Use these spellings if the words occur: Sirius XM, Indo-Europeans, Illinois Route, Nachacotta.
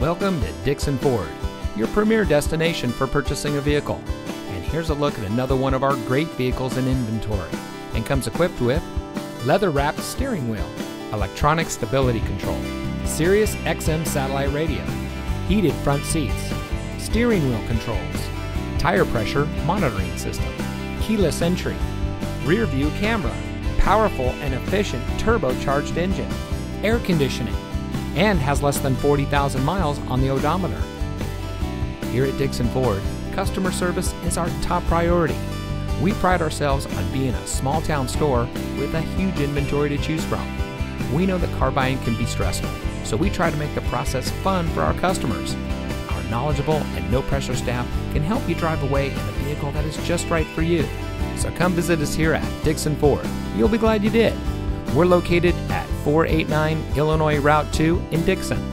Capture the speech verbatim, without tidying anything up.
Welcome to Dixon Ford, your premier destination for purchasing a vehicle. And here's a look at another one of our great vehicles in inventory, and comes equipped with leather-wrapped steering wheel, electronic stability control, Sirius X M satellite radio, heated front seats, steering wheel controls, tire pressure monitoring system, keyless entry, rear view camera, powerful and efficient turbocharged engine, air conditioning, and has less than forty thousand miles on the odometer. Here at Dixon Ford, customer service is our top priority. We pride ourselves on being a small town store with a huge inventory to choose from. We know that car buying can be stressful, so we try to make the process fun for our customers. Our knowledgeable and no-pressure staff can help you drive away in a vehicle that is just right for you. So come visit us here at Dixon Ford. You'll be glad you did. We're located at four eighty-nine Illinois Route two in Dixon.